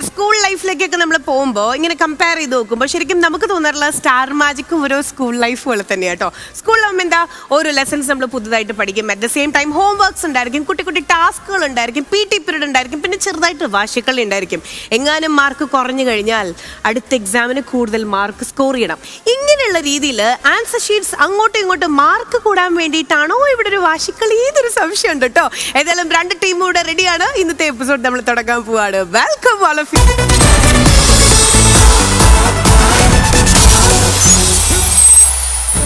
school life, we compare it Star Magic school life. School lessons, at the same time, homeworks, tasks, PT period, welcome all of you.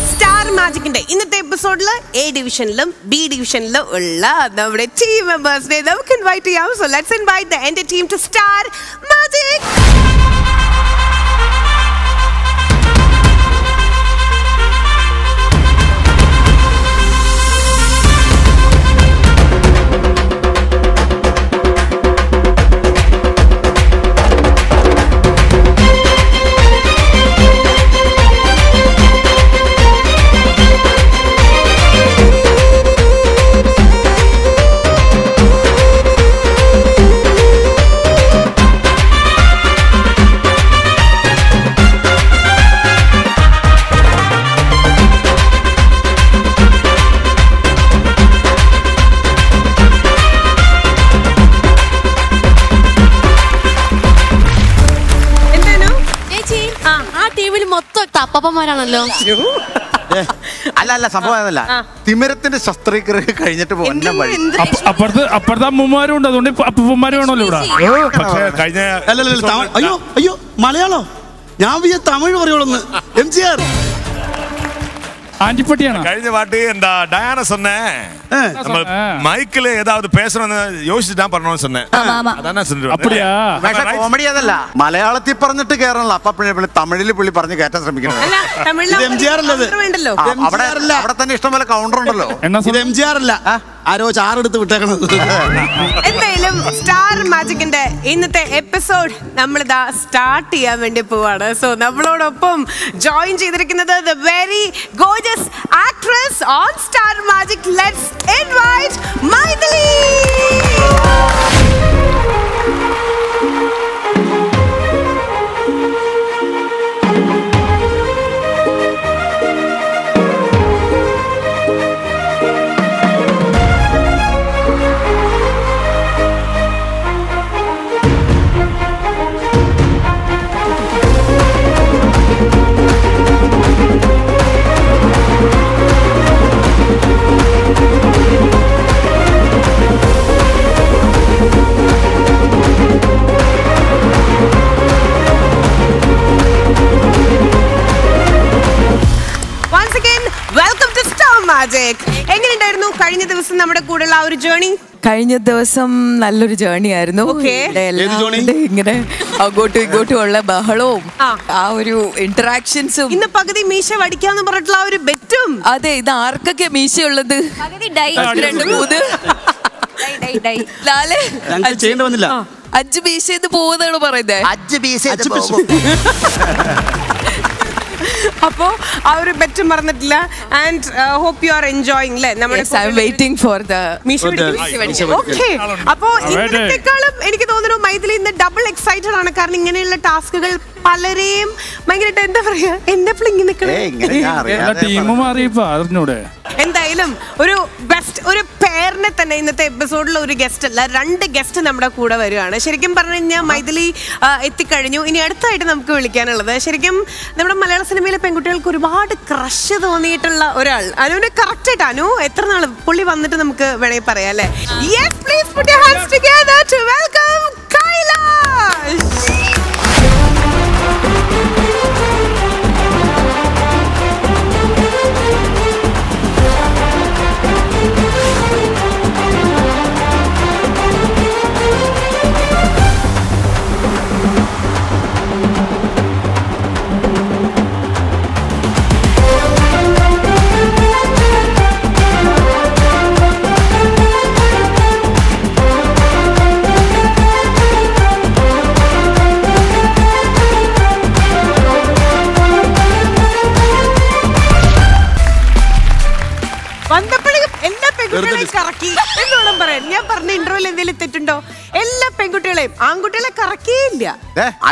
Star Magic in this episode A division B division our team members they can invite you. So let's invite the entire team to Star Magic. Alla Samoa, Timurth and the Sastriker, Apartha Mumaru, are you Malayalo? Now we are Tamil or MGR Antipatiana, Kaisavati and Diana Sonne, Michael, the person on the Yoshi Damper Nonsonne, Malayala Tipper and the Tigarla, Papa, Tamil Pulipani, I don't know. Star Magic in the episode. Namada start here. So, Nablodopum join the very gorgeous actress on Star Magic. Let's invite Mythili. Magic. How did you do your journey? And hope you are enjoying. Yes, I am waiting for the Misha. Okay. I am double excited about task. Yes, please put your hands together to welcome Kailash. കറക്കി എന്നോടും പറയാൻ. ഞാൻ പറഞ്ഞ ഇന്റർവ്യൂവിൽ എന്തെങ്കിലും തെറ്റുണ്ടോ? എല്ലാ പെൺകുട്ടികളെയും ആൺകുട്ടികളെ കറക്കിയില്ല.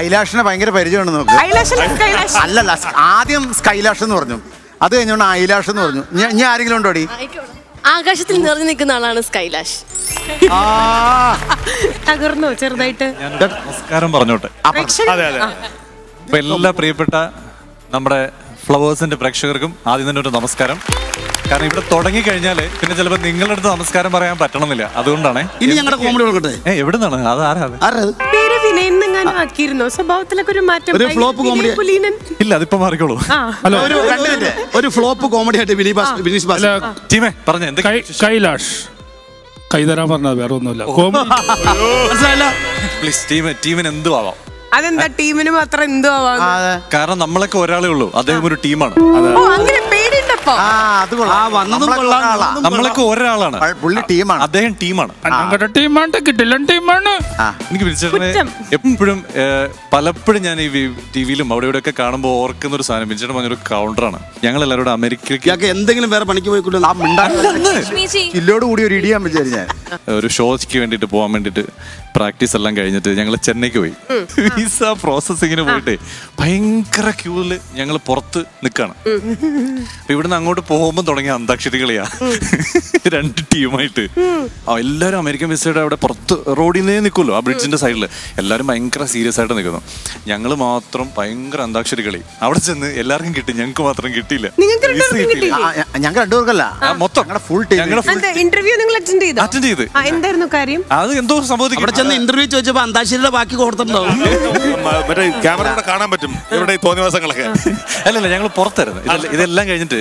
ഐലാഷിനെ ഭയങ്കര പരിചയമാണ് നമുക്ക്. ഐലാഷ് അല്ലല്ല, ആദ്യം സ്കൈലാഷ് എന്ന് പറഞ്ഞു, അത് കഴിഞ്ഞോണ്ട് ഐലാഷ് എന്ന് പറഞ്ഞു. ഞാൻ ആരെങ്കിലും ഉണ്ടോടി? ആകാശത്തിൽ നിറഞ്ഞു നിൽക്കുന്ന ആളാണ് സ്കൈലാഷ്. തകർന്നു ചെറുതായിട്ട്. നമസ്കാരം പറഞ്ഞോട്ടെ. അപ്പൊ എല്ലാ പ്രിയപ്പെട്ട നമ്മുടെ ഫ്ലവേഴ്സിന്റെ പ്രേക്ഷകർക്കും ആദ്യം തന്നെ ഒരു നമസ്കാരം. കാരണം ഇവിടെ തുടങ്ങി കഴിഞ്ഞാല് പിന്നെ ചിലപ്പോൾ നിങ്ങളുടെ അടുത്ത് നമസ്കാരം പറയാൻ പറ്റണമെന്നില്ല, അതുകൊണ്ടാണ്. ഇനി ഞങ്ങളുടെ കോമഡി കൊടുക്കട്ടെ. എവിടുന്നാണ് അത്? ഇല്ല, അതിപ്പോ മാറിക്കോളൂ. ഒരു ഫ്ലോപ്പ് കോമഡി ആയിട്ട് ടീമേ പറഞ്ഞ എന്ത്? കൈലാഷ് കൈതരാൻ പറഞ്ഞത് വേറെ ഒന്നുമില്ല. പ്ലീസ് ടീമിന് എന്തു ആവാം? അതെന്താ ടീമിന് മാത്രം എന്തു ആവാം? കാരണം നമ്മളൊക്കെ ഒരാളേ ഉള്ളൂ, അദ്ദേഹം ഒരു ടീമാണ്. നമ്മളൊക്കെ ഒരാളാണ്, അദ്ദേഹം ടീമാണ്. എനിക്ക് വിളിച്ചേട്ടനെ എപ്പോഴും പലപ്പോഴും ഞാൻ ഈ ടിവിയിലും അവിടെ ഇവിടെ ഒക്കെ കാണുമ്പോ ഓർക്കുന്ന ഒരു സാധനം വിളിച്ചേട്ടൻ പറഞ്ഞൊരു കൗണ്ടറാണ്. ഞങ്ങൾ എല്ലാവരും അമേരിക്കയ്ക്ക് എന്തെങ്കിലും വേറെ പണിക്ക് പോയിക്കൊണ്ടിരിക്കാൻ ഒരു ഷോയ്ക്ക് വേണ്ടിട്ട് പോകാൻ വേണ്ടിട്ട് പ്രാക്ടീസ് എല്ലാം കഴിഞ്ഞിട്ട് ഞങ്ങൾ ചെന്നൈക്ക് പോയി. വിസ പ്രോസസ്സിങ്ങിന് പോയിട്ട് ഭയങ്കര ക്യൂല് ഞങ്ങൾ പുറത്ത് നിൽക്കുകയാണ്. ഇവിടുന്ന് അങ്ങോട്ട് പോകുമ്പോൾ തുടങ്ങിയ അന്താക്ഷരി കളിയാ, രണ്ട് ടീമായിട്ട്. എല്ലാവരും അമേരിക്കൻ വിസയുടെ അവിടെ പുറത്ത് റോഡിൽ നിന്നേ നിൽക്കുമല്ലോ, ആ ബ്രിഡ്ജിന്റെ സൈഡിൽ എല്ലാവരും ഭയങ്കര സീരിയസ് ആയിട്ട് നിൽക്കുന്നു. ഞങ്ങൾ മാത്രം ഭയങ്കര അന്താക്ഷരി കളി. അവിടെ ചെന്ന് എല്ലാവർക്കും കിട്ടി, ഞങ്ങൾക്ക് മാത്രം കിട്ടിയില്ല. അത് എന്തോ സംഭവിക്കും. ഇന്റർവ്യൂ ചോദിച്ചപ്പോ അന്താക്ഷരിയുടെ ബാക്കി കൊടുത്തിട്ടുണ്ടാവും. മറ്റേ ക്യാമറ കാണാൻ പറ്റും ഇവിടെ തോന്നിവാസങ്ങളൊക്കെ. അല്ലല്ല, ഞങ്ങൾ പുറത്തായിരുന്നു. ഇതെല്ലാം കഴിഞ്ഞിട്ട്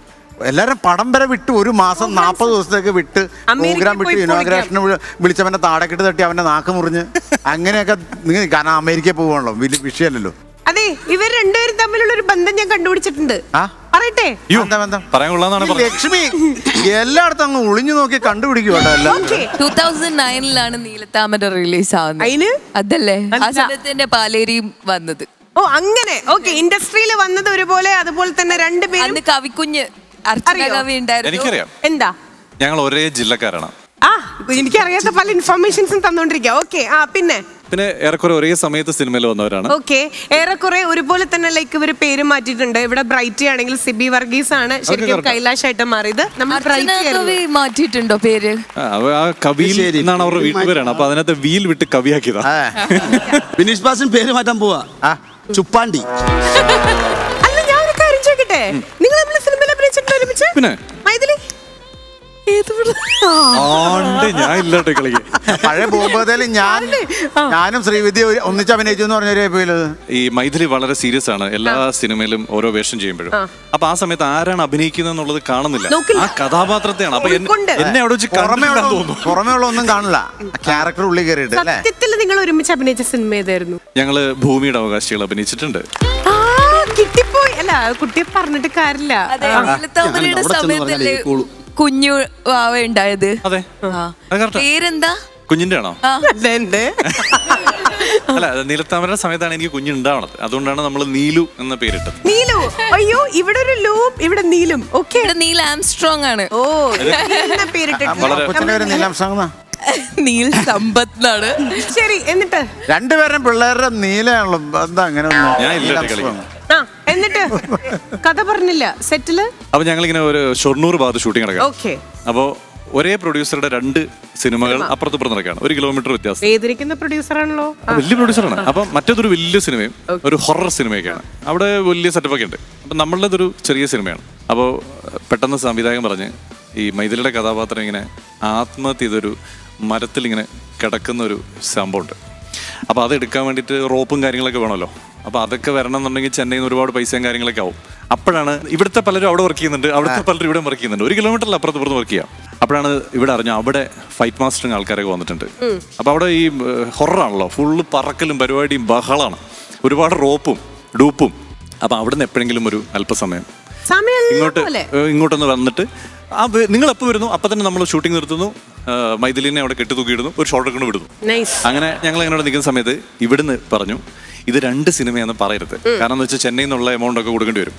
എല്ലാവരും പടം വരെ വിട്ടു. ഒരു മാസം 40 ദിവസത്തേക്ക് വിട്ട് പ്രോഗ്രാം വിട്ടു. ഇനോഗ്രേഷന് വിളിച്ചവൻ്റെ താടക്കെട്ട് തട്ടി അവൻ്റെ നാക്ക് മുറിഞ്ഞ് അങ്ങനെയൊക്കെ. നിങ്ങൾ കാരണം അമേരിക്കയിൽ പോവാണല്ലോ, വലിയ വിഷയമല്ലല്ലോ. അതെ, ഇവർ രണ്ടുപേരും തമ്മിലുള്ള ഒരു ബന്ധം ഞാൻ കണ്ടുപിടിച്ചിട്ടുണ്ട്. പറയട്ടെ? ലക്ഷ്മി എല്ലായിടത്തും അങ്ങ് ഒളിഞ്ഞു നോക്കി കണ്ടുപിടിക്കുവാണ്. നീലത്താമര റിലീസ് ആവുന്നത് അതല്ലേ പാലേരിയും വന്നത്? ഓ, അങ്ങനെ. ഓക്കെ, ഇൻഡസ്ട്രിയിൽ വന്നത് ഒരുപോലെ. അതുപോലെ തന്നെ രണ്ടുപേരും കവിക്കുഞ്ഞ് എന്താ, ഞങ്ങൾ ഒരേ ജില്ലക്കാരാണ്. എനിക്കറിയാത്ത പല ഇൻഫർമേഷൻസും തന്നോണ്ടിരിക്കുക. ഓക്കെ, പിന്നെ ഏറെക്കുറെ ഒരേ സമയത്ത് സിനിമയിൽ വന്നവരാണ്. ഓക്കെ, ഏറെക്കുറെ ഒരുപോലെ തന്നെ. ലൈക്ക് ഇവര് പേര് മാറ്റിയിട്ടുണ്ട്. ഇവിടെ ബ്രൈറ്റി ആണെങ്കിൽ സിബി വർഗീസ് ആണ് ശരിക്കും കൈലാഷ് ആയിട്ട് മാറിയത്. മാറ്റിയിട്ടുണ്ടോ പേര്? കവിയിൽ എന്നാണ് അവരുടെ വീട്ടുപേരാണ്. അപ്പൊ അതിനകത്ത് വീൽ വിട്ട് കവിയാക്കിയതാ. ബിനീഷ് ബാസിൻ പേര് മാറ്റാൻ പോവാ, ചുപ്പാണ്ടി. അല്ല, ഞാൻ ഒരു കാര്യം ചോദിക്കട്ടെ, നിങ്ങൾ പിന്നെ പഴയ പോകുമ്പോഴത്തേലും ഞാനും ശ്രീവിദ്യ ഒന്നിച്ച് അഭിനയിച്ചു എന്ന് പറഞ്ഞൊരു. ഈ മൈഥിലി വളരെ സീരിയസ് ആണ് എല്ലാ സിനിമയിലും ഓരോ വേഷം ചെയ്യുമ്പോഴും. അപ്പൊ ആ സമയത്ത് ആരാണ് അഭിനയിക്കുന്നത് എന്നുള്ളത് കാണുന്നില്ല, ആ കഥാപാത്രത്തെയാണ്. അപ്പൊ എന്നെ അവിടെ വെച്ച് പുറമേയുള്ള ഒന്നും കാണില്ല, ക്യാരക്ടർ ഉള്ളിൽ കയറിയിട്ട്. നിങ്ങൾ ഒരുമിച്ച് അഭിനയിച്ച സിനിമ ഏതായിരുന്നു? ഞങ്ങള് ഭൂമിയുടെ അവകാശികൾ അഭിനയിച്ചിട്ടുണ്ട്. കിട്ടിപ്പോയി. അല്ല, കുട്ടിയെ പറഞ്ഞിട്ട് കാര്യമില്ല. കുഞ്ഞു ഉണ്ടായത് പേരെന്താ കുഞ്ഞിന്റെ ആണോ? അല്ല, നീലത്താമരയുടെ സമയത്താണ് എനിക്ക് കുഞ്ഞുണ്ടാവണത്, അതുകൊണ്ടാണ് നമ്മൾ നീലു എന്ന പേരിട്ടത്. നീലു, അയ്യോ ഇവിടെ ഒരു ലൂം, ഇവിടെ നീലും. ഓക്കെ, നീൽ ആംസ്ട്രോങ് ആണ്. ഓ, നീൽ സമ്പത്താണ്. ശരി, എന്നിട്ട് രണ്ടുപേരും പിള്ളേരുടെ നീലാണല്ലോ. എന്താ അങ്ങനെ? എന്നിട്ട് കഥ പറഞ്ഞില്ല സെറ്റില്. അപ്പൊ ഞങ്ങളിങ്ങനെ ഒരു ഷൊർണൂർ ഭാഗത്ത് ഷൂട്ടിംഗ് നടക്കാം. അപ്പൊ ഒരേ പ്രൊഡ്യൂസറുടെ രണ്ട് സിനിമകൾ അപ്പുറത്തുപ്പുറത്ത് നടക്കാണ്, 1 കിലോമീറ്റർ വ്യത്യാസം. വലിയ പ്രൊഡ്യൂസറാണ്. അപ്പൊ മറ്റേതൊരു വലിയ സിനിമയും ഒരു ഹൊറർ സിനിമയൊക്കെയാണ്. അവിടെ വലിയ സെറ്റപ്പൊക്കെ ഉണ്ട്. അപ്പൊ നമ്മളുടേതൊരു ചെറിയ സിനിമയാണ്. അപ്പോൾ പെട്ടെന്ന് സംവിധായകൻ പറഞ്ഞ് ഈ മൈഥിലിയുടെ കഥാപാത്രം ഇങ്ങനെ ആത്മഹത്യ ചെയ്തൊരു മരത്തിൽ ഇങ്ങനെ കിടക്കുന്ന ഒരു സംഭവമുണ്ട്. അപ്പോൾ അതെടുക്കാൻ വേണ്ടിയിട്ട് റോപ്പും കാര്യങ്ങളൊക്കെ വേണമല്ലോ. അപ്പോൾ അതൊക്കെ വരണം എന്നുണ്ടെങ്കിൽ ചെന്നൈയിൽ നിന്ന് ഒരുപാട് പൈസയും കാര്യങ്ങളൊക്കെ ആവും. അപ്പോഴാണ് ഇവിടുത്തെ പലരും അവിടെ വർക്ക് ചെയ്യുന്നുണ്ട്, അവിടുത്തെ പലരും ഇവിടെ വർക്ക് ചെയ്യുന്നുണ്ട്. 1 കിലോമീറ്ററിൽ അപ്പുറത്ത് വർക്ക് ചെയ്യാം. അപ്പോഴാണ് ഇവിടെ അറിഞ്ഞു അവിടെ ഫൈറ്റ് മാസ്റ്ററിങ് ആൾക്കാരൊക്കെ വന്നിട്ടുണ്ട്. അപ്പോൾ അവിടെ ഈ ഹൊററാണല്ലോ, ഫുള്ള് പറക്കലും പരിപാടിയും ബഹളമാണ്. ഒരുപാട് റോപ്പും ഡൂപ്പും അപ്പോൾ അവിടുന്ന് എപ്പോഴെങ്കിലും ഒരു അല്പസമയം ഇങ്ങോട്ട് ഇങ്ങോട്ടൊന്ന് വന്നിട്ട് ആ നിങ്ങൾ എപ്പോൾ വരുന്നു അപ്പം തന്നെ നമ്മൾ ഷൂട്ടിംഗ് നിർത്തുന്നു, മൈഥിലിനെ അവിടെ കെട്ടി തൂക്കിയിടുന്നു, ഒരു ഷോട്ട് കൊണ്ട് വിടുന്നു. അങ്ങനെ ഞങ്ങൾ അങ്ങനെ നിൽക്കുന്ന സമയത്ത് ഇവിടുന്ന് പറഞ്ഞു ഇത് രണ്ട് സിനിമയാണെന്ന് പറയരുത്, കാരണം എന്താ വെച്ചാൽ ചെന്നൈയിൽ നിന്നുള്ള എമൗണ്ട് ഒക്കെ കൊടുക്കേണ്ടി വരും,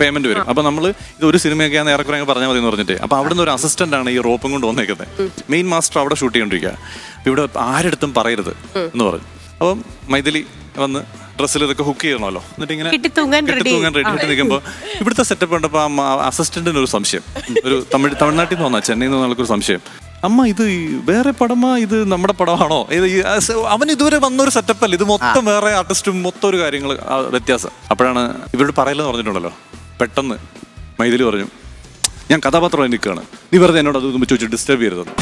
പേയ്മെന്റ് വരും. അപ്പൊ നമ്മൾ ഇത് ഒരു സിനിമയൊക്കെയാണ് ഏറെക്കുറെ പറഞ്ഞാൽ മതി എന്ന് പറഞ്ഞിട്ട് അപ്പൊ അവിടുന്ന് ഒരു അസിസ്റ്റന്റ് ആണ് ഈ റോപ്പും കൊണ്ട് വന്നേക്കുന്നത്, മെയിൻ മാസ്റ്റർ അവിടെ ഷൂട്ട് ചെയ്തോണ്ടിരിക്കുക, അപ്പൊ ഇവിടെ ആരെടുത്തും പറയരുത് എന്ന് പറഞ്ഞു. അപ്പം മൈഥിലി വന്ന് ഡ്രസ്സിൽ ഇതൊക്കെ ഹുക്ക് ചെയ്യണമല്ലോ, എന്നിട്ട് ഇങ്ങനെ കെട്ടിത്തൂങ്ങാൻ റെഡി ആയിട്ട് നിൽക്കുമ്പോൾ ഇവിടുത്തെ സെറ്റപ്പ് കണ്ടപ്പോൾ ആ അസിസ്റ്റന്റിന് ഒരു സംശയം, ഒരു തമിഴ്നാട്ടിൽ നിന്ന് വന്നാൽ ചെന്നൈയിൽ നിന്ന് ആൾക്കൊരു സംശയം, അമ്മ ഇത് വേറെ പടമാ, ഇത് നമ്മുടെ പടമാണോ, ഇത് അവൻ ഇതുവരെ വന്നൊരു സെറ്റപ്പല്ല, ഇത് മൊത്തം വേറെ ആർട്ടിസ്റ്റും മൊത്തം ഒരു കാര്യങ്ങൾ വ്യത്യാസം. അപ്പോഴാണ് ഇവരോട് പറയലെന്ന് പറഞ്ഞിട്ടുണ്ടല്ലോ, പെട്ടെന്ന് മൈഥിലി പറഞ്ഞു ഞാൻ കഥാപാത്രമായി നിൽക്കുകയാണ്, നീ വെറുതെ എന്നോട് അത് ചോദിച്ചു ഡിസ്റ്റർബ് ചെയ്യരുതെന്ന്.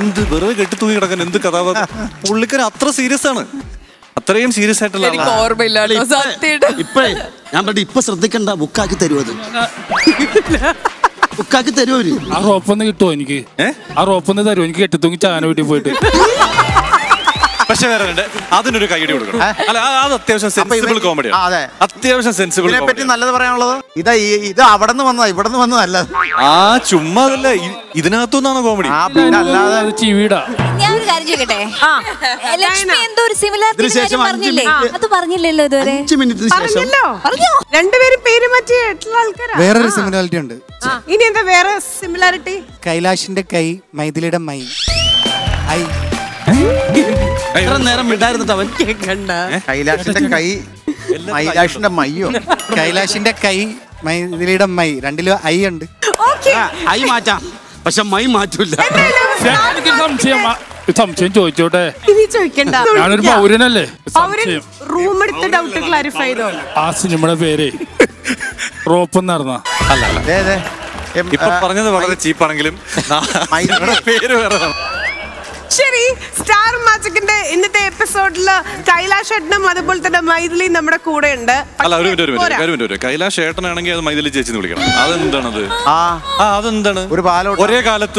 എന്ത് വെറുതെ കെട്ടി തൂങ്ങി കിടക്കാൻ എന്ത് കഥാപാത്രം, പുള്ളിക്കാരൻ അത്ര സീരിയസ് ആണ്, അത്രയും സീരിയസ് ആയിട്ടുള്ള ഞാൻ പറഞ്ഞു ഇപ്പൊ ശ്രദ്ധിക്കണ്ട, ബുക്കാക്കി തരുമത്, ബുക്കാക്കി തരുമോ, ആ റോപ്പൊന്ന് കിട്ടുമോ എനിക്ക്, ആ റോപ്പൊന്ന് തരുമോ എനിക്ക് കെട്ടി തൂങ്ങി ചാന വീട്ടിൽ പോയിട്ട്. പക്ഷെ വേറെ അതിനൊരു കൈയ്യടി കൊടുക്കണം, അല്ല അത് അത്യാവശ്യം സെൻസിബിൾ കോമഡി, അത്യാവശ്യം സെൻസിബിൾ. ഇതിനെപ്പറ്റി നല്ലത് പറയാനുള്ളത് ഇതാ, ഇത് അവിടെ നിന്ന് വന്നതാ, ഇവിടെ നിന്ന് വന്നതല്ല, ആ ചുമ്മാ അതല്ല, ഇതിനകത്തുനിന്നാണ് കോമഡി. ഞാനൊരു കാര്യം ചോദിക്കട്ടെ, വേറൊരു സിമിലാരിറ്റി ഉണ്ട്, ഇനി എന്താ വേറെ സിമിലാരിറ്റി, കൈലാഷിന്റെ കൈ മൈഥിലിയുടെ മൈ ഐ കൈലാഷിന്റെ കൈ മൈഥിലിയുടെ മൈ, രണ്ടിലും ഐ ഉണ്ട്, ഐ മാറ്റാം പക്ഷെ മൈ മാറ്റൂല. സംശയം ചോദിച്ചോട്ടെ, ഞാനൊരു പൗരനല്ലേ, ആ സിനിമയുടെ പേര് റോപ്പ് നടന്ന അല്ല, ഇപ്പൊ പറഞ്ഞത് വളരെ ചീപ്പാണെങ്കിലും പേര് വേറെ. ശരി, സ്റ്റാർ മാജിക്കിന്റെ ഇന്നത്തെ എപ്പിസോഡില് കൈലാഷ് ഏട്ടനും അതുപോലെ തന്നെ മൈഥിലി നമ്മുടെ കൂടെ ഉണ്ട്. കൈലാഷ് ഏട്ടനാണെങ്കിൽ അത് മൈഥിലി ചേച്ചി വിളിക്കണം, അതെന്താണത്, അതെന്താണ് ഒരേ കാലത്ത്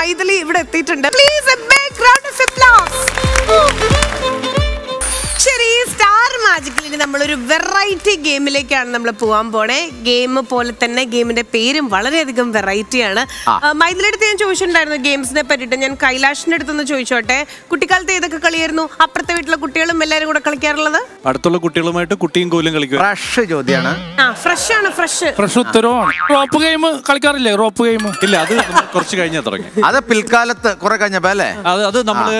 മൈഥിലി ഇവിടെ എത്തിയിട്ടുണ്ട്. Please a big round of applause. ശരി, സ്റ്റാർ മാജിക്കിൽ നമ്മളൊരു വെറൈറ്റി ഗെയിമിലേക്കാണ് നമ്മൾ പോകാൻ പോണേ. ഗെയിം പോലെ തന്നെ ഗെയിമിന്റെ പേരും വളരെയധികം വെറൈറ്റിയാണ്. മൈഥിലിയുടെ അടുത്ത് ഞാൻ ചോദിച്ചിട്ടുണ്ടായിരുന്നു ഗെയിംസിനെ പറ്റിയിട്ട്, ഞാൻ കൈലാഷിന്റെ അടുത്തൊന്ന് ചോദിച്ചോട്ടെ, കുട്ടിക്കാലത്ത് ഏതൊക്കെ കളിയായിരുന്നു അപ്പുറത്തെ വീട്ടിലെ കുട്ടികളും എല്ലാവരും കൂടെ കളിക്കാറുള്ളത്? അടുത്തുള്ള കുട്ടികളുമായിട്ട് കുട്ടിയും കോലും കളിക്കും. ഫ്രഷ് ചോദ്യമാണ്, ഫ്രഷ് ആണ്, ഫ്രഷ് ഫ്രഷ് ഉത്തരവാണ്. റോപ്പ് ഗെയിം കളിക്കാറില്ലേ? റോപ്പ് ഗെയിം ഇല്ല, അത് കുറച്ച് കഴിഞ്ഞാൽ തുടങ്ങി, അത് പിൽക്കാലത്ത് കുറെ കഴിഞ്ഞപ്പോ അല്ലേ, അത് നമ്മള്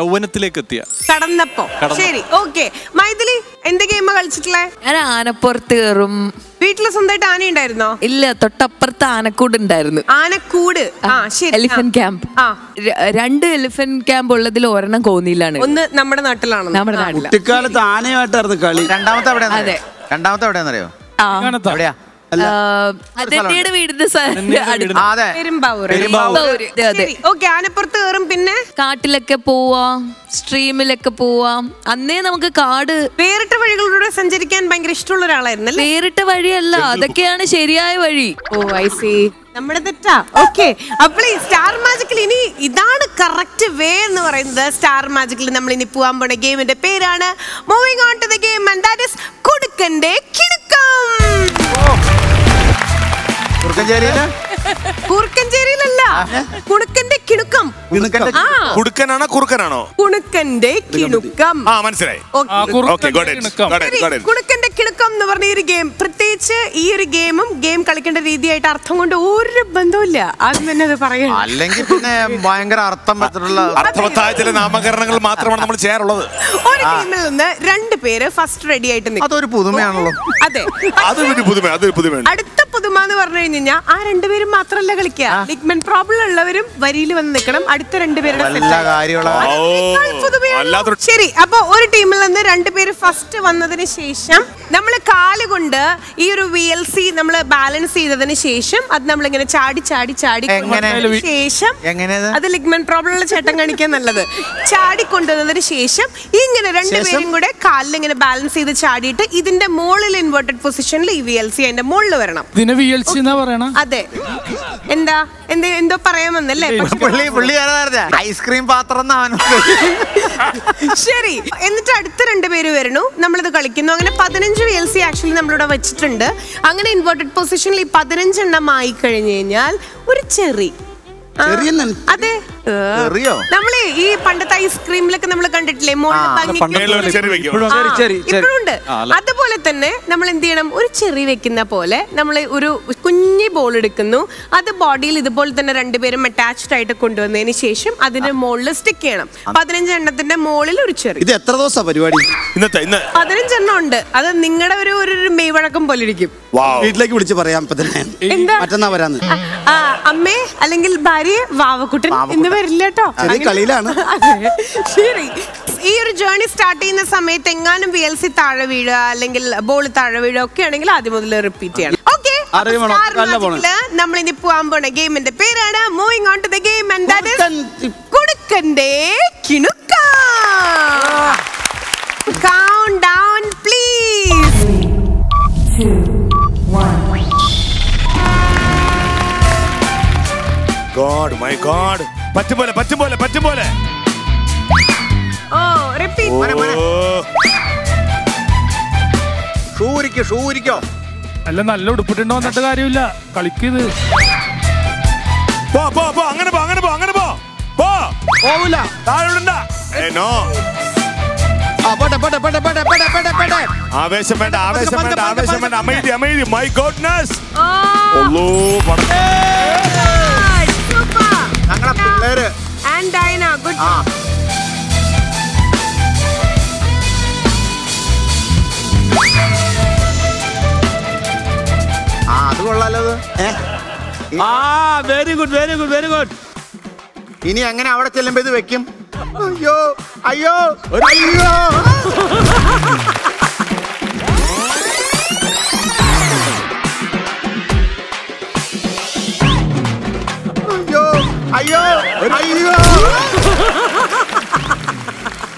യൗവനത്തിലേക്ക് എത്തിയ കടന്നപ്പോ. ശരി, ഓക്കെ, മൈഥിലി എന്ത് ഗെയിമാ കളിച്ചിട്ടില്ലേ? ഞാൻ ആനപ്പുറത്ത് കയറും. വീട്ടില് സ്വന്തമായിട്ട് ആന ഉണ്ടായിരുന്നോ? ഇല്ല, തൊട്ടപ്പുറത്ത് ആനക്കൂട് ഉണ്ടായിരുന്നു, ആനക്കൂട്, എലിഫന്റ് ക്യാമ്പ്. 2 എലിഫന്റ് ക്യാമ്പ് ഉള്ളതിൽ ഒരെണ്ണം കോന്നിയിലാണ്, ഒന്ന് നമ്മുടെ നാട്ടിലാണ്. നമ്മുടെ നാട്ടിൽ കുട്ടിക്കാലത്ത് ആനയായിട്ടായിരുന്നു കളി. രണ്ടാമത്തെ എവിടെയാണെന്നറിയോ? എവിടെയാ? ആനപ്പുറത്ത് കയറും, പിന്നെ കാട്ടിലൊക്കെ പോവാം, സ്ട്രീമിലൊക്കെ പോവാം. അന്നേ നമുക്ക് കാട് വേറിട്ട വഴികളിലൂടെ സഞ്ചരിക്കാൻ ഭയങ്കര ഇഷ്ടമുള്ള ഒരാളായിരുന്നു. വേറിട്ട വഴിയല്ല, അതൊക്കെയാണ് ശരിയായ വഴി. ഓ, ഐ സി, നമ്മുടെ തെറ്റാ. ഓക്കെ, അപ്പോൾ ഈ സ്റ്റാർ മാജിക്കിൽ ഇനി ഇതാണ് കറക്റ്റ് വേ എന്ന് പറയുന്നത്. സ്റ്റാർ മാജിക്കിൽ നമ്മൾ ഇനി പോകാൻ പോണ ഗെയിമിന്റെ പേരാണ് moving on to the game, and that is കുടുക്കന്റെ കിടുക്കം. കുറുക്കഞ്ചേരിയിലല്ല, കുണുക്കന്റെ കിണുക്കം. കുണുക്കനാണോ കുറുക്കനാണോ? കുണുക്കന്റെ കിണുക്കം. മനസ്സിലായി. കുണുക്കന്റെ കിണുക്കം എന്ന് പറഞ്ഞ ഒരു ഗെയിം പ്രത്യേകിച്ച് VLC, we balance the ligament problem. Balance the mole inverted position. VLC and the mole. VLC ice cream VLC actually inverted position, li 15 enna mai kazhinjal oru cherry. Ice cream like journey starting the summit, VLC Taravida, Lingle, Bold Taravida, Kerangla, repeat. Okay, Namini game in the Pirada, moving on to the game, and that is Kudukande Kinuka. Count down, please. 3, 2, 1. God, my God. Pattimole. Oh, repeat. Shurikyo. Allanallodu puttinna nattu kariyilla. Kalikkidu. Bo. Angane bo. Bo. Povilla. Thaarulunda. No. Bada. Avesham venda. Amazing. My goodness. Allo, vada. And Diana, good job. Very good. Ini angane avade chellumbodhu idu vekkum. Ayyo. Ayyo!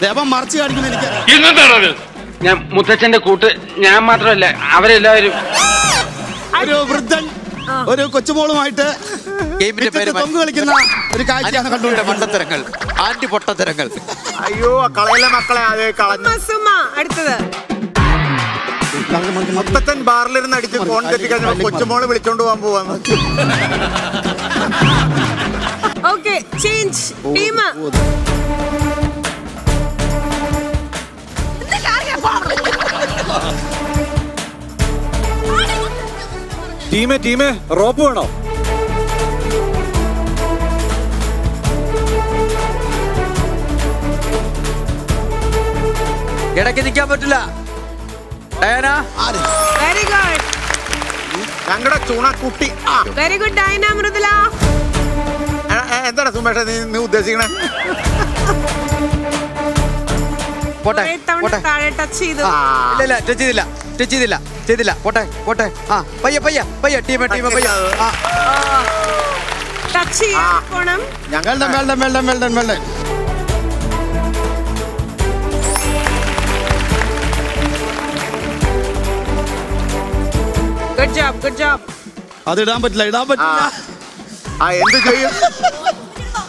Deva marchi adikunu nilike. Innendara adu. Njan muthachende kootu njan mathramalla avare ellarum oru vruddhan oru kochumolumaitte game inde peru kongu kalikkuna oru kaachiyana kandunde vandathirangal aatti pottathirgal. Ayyo kalayila makkale adu kalanju. Masuma adutha. Muthachan bar il irunnu adichu phone kettikana kochumolu vilichondu van povanu. Okay, change. Team. Team. Rope vano. Edakku nikkan pattilla. Diana. Very good. Angada chuna kutti. Very good, Diana Mrudula. Good job. I am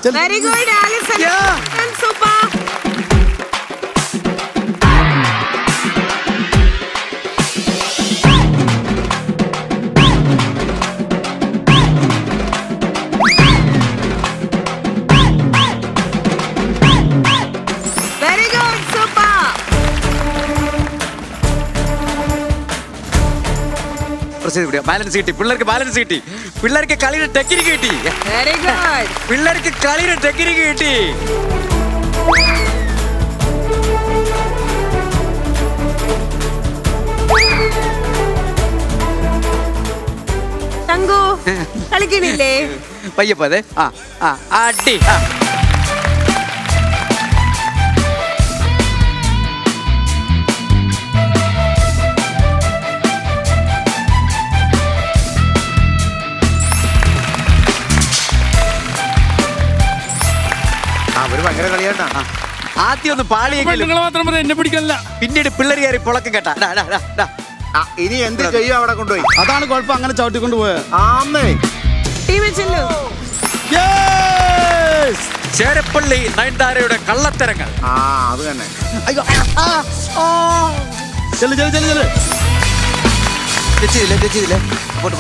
the very good, Alison. Yeah. And super. Very good, super. Balance it. Pillarke balance it. Pillarke kaliyre dekiri giti. Very good. Pillarke kaliyre dekiri giti. Tango, Kalikile. Paiya pade. Adi. Adi on the party. But you guys are not ready. Pinne de pillar yari polak katta. Da. Ini ending jayu avada kondu poi. Adana golpa angane chautti kondu poi. Amme. Team chillu. Yes! Cherapalli Nayantharayoda kallatharangal. Adu thanne. Ayyo. Chelu. Techiile. Potu.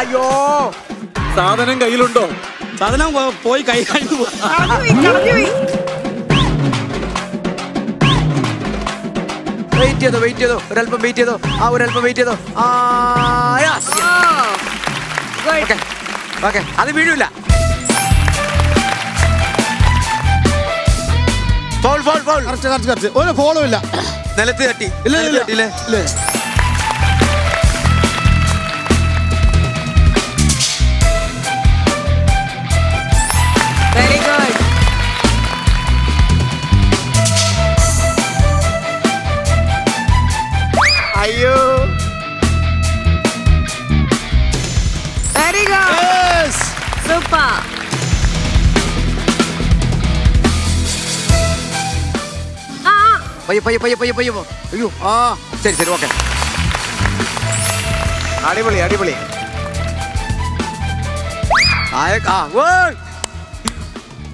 Ayo, sadhanan kaiyil undo. Sadhanan poi kai kandu. Kadavvi. Wait yedo. Oralpam wait yedo. Yes. Good. Okay. Adu video illa. Foul. Correct. Oru foul illa. Nelathu tatti. Illa. Paya. Ayo. Seri, okay. Adipoli. Ayak, wow.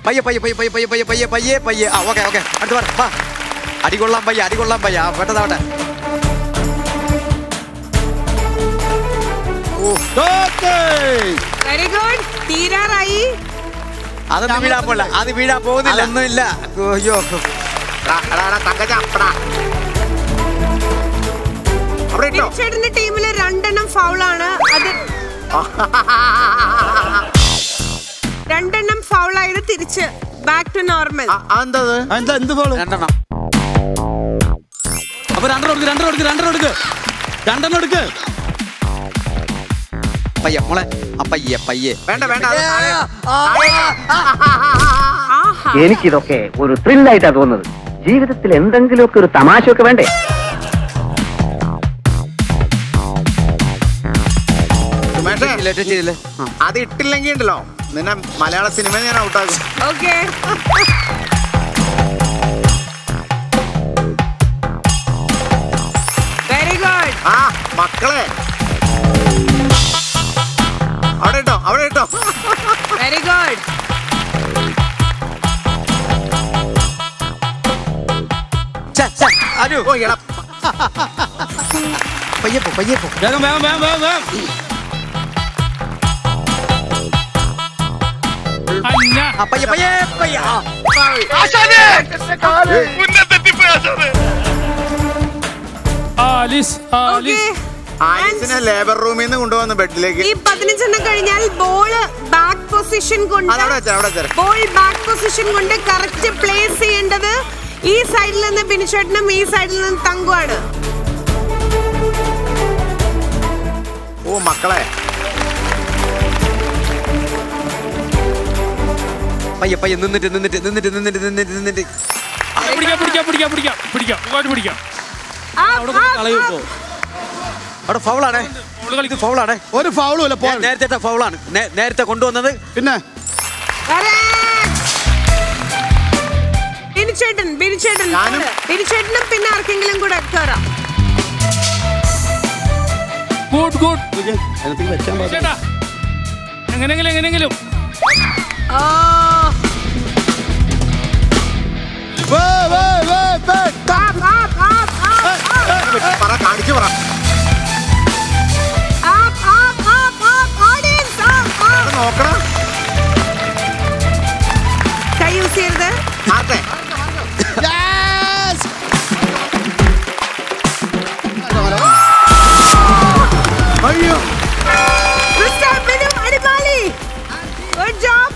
Paya. Okay. Antuar, ba. Adi gollam paya. Vada. Oh, okay. Very good. Tira rai. Adi vida pola. Alno illa. Yo. Rana Takaja, Pra. You said in the team, London and Faulana. London and Faula, back to normal. And the follow. Under ജീവിതത്തിൽ എന്തെങ്കിലുമൊക്കെ ഒരു തമാശയൊക്കെ വേണ്ടേ അത് ഇട്ടില്ലെങ്കിൽ ഉണ്ടല്ലോ നിന്നെ മലയാള cinema ഞാൻ ഔട്ടാക്കും okay very good മക്കളെ അവിടെ ഇട്ടോ very good Aduh, oh gelap. Payepo. Jangan. Anna, paye. Asane. Unna tadi asane. Alice. Alice labor room ini undang undang bed lagi. Ini 15 na kadinyal ball back position gunda. Ada. Ball back position gunda correct place enda tu. This side is the finish and this side is the tango. Oh, Makala. Paya, nunit. Put it up. Up. Birichetan. Birichetan pinna arkengilam kuda akkara. Good. Anything like that? Cheta. Engenengilum. Ah. Wow. camera. Up, up, up, up. Audience, up, up. Can you see it there? Yes! Mr. Minu Adipali. Good job.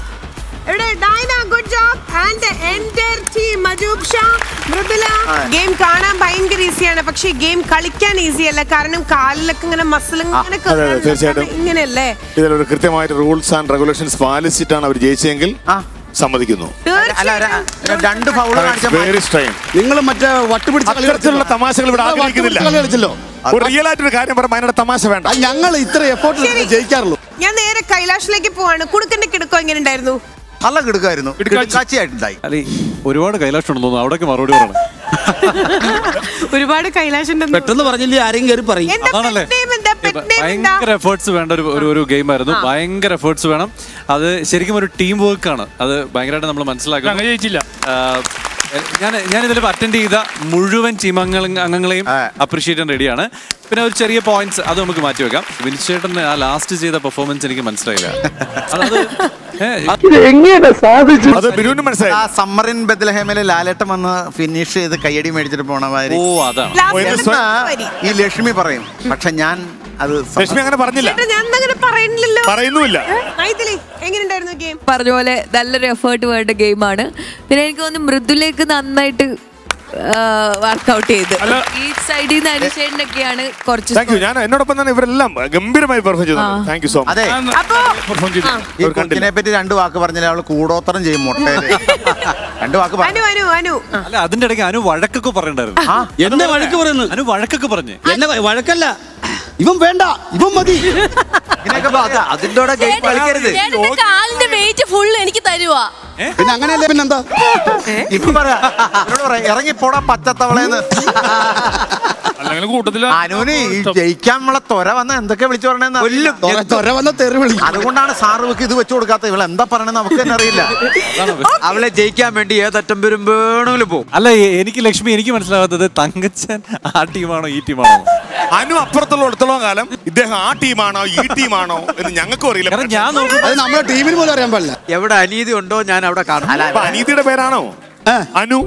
Dina, good job. And the entire team, Majuksha. Game കാണാൻ ഭയങ്കര ഈസിയാണ് പക്ഷേ game കളിക്കാൻ easy അല്ല കാരണം കാലിലൊക്കെ ഇങ്ങനെ muscle ഇങ്ങനെ തീർച്ചയായിട്ടും ഇങ്ങനെയല്ലേ ഇതിലൊരു കൃത്യമായിട്ട് റൂൾസ് ആൻഡ് റെഗുലേഷൻസ് പാലിച്ചിട്ടാണ് അവർ ജയിച്ചെങ്കിൽ സമ്മതിക്കുന്നു നിങ്ങൾ മറ്റേ വട്ടുപിടിച്ചുള്ള തമാശകൾ ഇവിടെ ആഗ്രഹിക്കുന്നില്ല റിയൽ ആയിട്ടൊരു കാര്യം പറയുമ്പോൾ തമാശ വേണ്ട ഞങ്ങൾ ഇത്ര എഫേർട്ട് ജയിക്കാറുള്ളൂ ഞാൻ നേരെ കൈലാഷിലേക്ക് പോവാണ് കുടുക്കന്റെ കിടക്കോ എങ്ങനെ ഉണ്ടായിരുന്നു നല്ല കിടക്കായിരുന്നു ഒരുപാട് കൈലാഷം തോന്നുന്നു അവിടേക്ക് മറുപടി പറയണം ഒരുപാട് കൈലാഷം പെട്ടെന്ന് പറഞ്ഞില്ലേ ആരെയും കയറി പറയും അതാണല്ലേ ഭയങ്കര എഫേർട്സ് വേണ്ട ഒരു ഗെയിമായിരുന്നു ഭയങ്കര എഫേർട്സ് വേണം അത് ശരിക്കും ഒരു ടീം വർക്കാണ് അത് ഭയങ്കരമായിട്ട് നമ്മൾ മനസ്സിലാക്കണം ഞാൻ ഇതിൽ അറ്റൻഡ് ചെയ്ത മുഴുവൻ ടീം അംഗങ്ങളെയും അപ്രീഷിയേറ്റ് ചെയ്യാൻ റെഡിയാണ് പിന്നെ ഒരു ചെറിയ പോയിന്റ്സ് അത് നമുക്ക് മാറ്റിവെക്കാം വിൻചേട്ടൻ്റെ ആ ലാസ്റ്റ് ചെയ്ത പെർഫോമൻസ് എനിക്ക് മനസ്സിലായില്ല ലാലേട്ടൻ വന്ന് ഫിനിഷ് ചെയ്ത് കയ്യടി മേടിച്ചിട്ട് പോണമാതിരി ഈ ലക്ഷ്മി പറയും പക്ഷെ ഞാൻ അത് ലക്ഷ്മി അങ്ങനെ പറഞ്ഞില്ല പറഞ്ഞ പോലെ നല്ലൊരു എഫേർട്ട് വേണ്ട ഗെയിമാണ് പിന്നെ എനിക്ക് തോന്നുന്നു മൃദുലേക്ക് നന്നായിട്ട് വർക്ക്ഔട്ട് ചെയ്ത് ഈ സൈഡിൽ നിന്ന് അരിശേടിനൊക്കെയാണ് കുറച്ച് താങ്ക് യു ഞാൻ എന്നോടൊപ്പം തന്നെ ഇവരെല്ലാം ഗംഭീരമായി പെർഫോം ചെയ്തു താങ്ക് യു സോ മച്ച് ഇതിനെ പറ്റി രണ്ട് വാക്ക് പറഞ്ഞാൽ അവള് കൂടോത്തരം ചെയ്യും മുട്ടയില് രണ്ട് വാക്ക് അല്ല അതിന്റെ ഇടയ്ക്ക് അനു വഴക്കൊക്കെ പറയണ്ടായിരുന്നു എന്നെ വഴക്ക് പറയുന്നു അനു വഴക്കൊക്കെ പറഞ്ഞു എന്നെ വഴക്കല്ല ഇവൻ വേണ്ട ഇവൻ മതി അതിന്റെ ഗെയിം കളിക്കരുത് കാലിന്റെ വെയിറ്റ് ഫുൾ എനിക്ക് തരുവാ പിന്നെ അങ്ങനെയല്ലേ പിന്നെന്താ ഇപ്പൊ പറയാ ഇറങ്ങിപ്പോടാ പച്ചത്തവളേന്ന് അനുവിന് ജയിക്കാനുള്ള തൊര വന്ന എന്തൊക്കെ വിളിച്ചു പറഞ്ഞ അതുകൊണ്ടാണ് സാറുക്ക് ഇത് വെച്ചു കൊടുക്കാത്ത ഇവളെ എന്താ പറയണത് നമുക്ക് തന്നെ അറിയില്ല അവളെ ജയിക്കാൻ വേണ്ടി ഏതറ്റം പേരും വേണമെങ്കിലും പോകും അല്ല എനിക്ക് ലക്ഷ്മി എനിക്ക് മനസ്സിലാവാത്തത് തങ്കച്ചൻ ആ ടീമാണോ ഈ ടീമാണോ അനു അപ്പുറത്തുള്ള അടുത്തോളം കാലം ഇദ്ദേഹം ആ ടീമാണോ ഈ ടീമാണോ എന്ന് ഞങ്ങൾക്കും അറിയില്ല ഞാൻ അത് നമ്മുടെ ടീമിന് പോലും അറിയാൻ പാടില്ല എവിടെ അനീതി ഉണ്ടോ ഞാൻ അവിടെ കാണും അനീതിയുടെ പേരാണോ Anu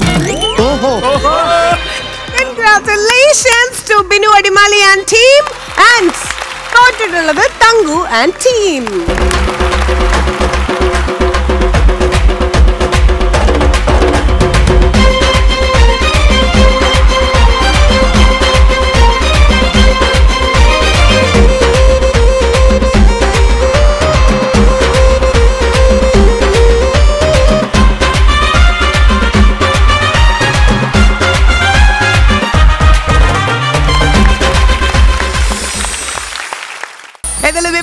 Congratulations to Binu Adipali and team and total Tangu and team.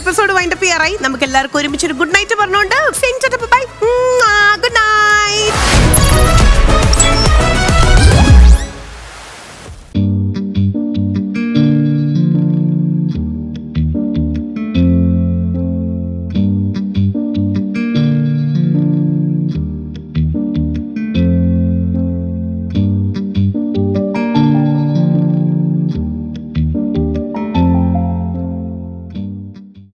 Episode wind up ചെയ്യാറായി നമുക്ക് എല്ലാവർക്കും ഒരുമിച്ചൊരു ഗുഡ് നൈറ്റ് പറഞ്ഞുകൊണ്ട് ബൈ ഗുഡ് നൈറ്റ്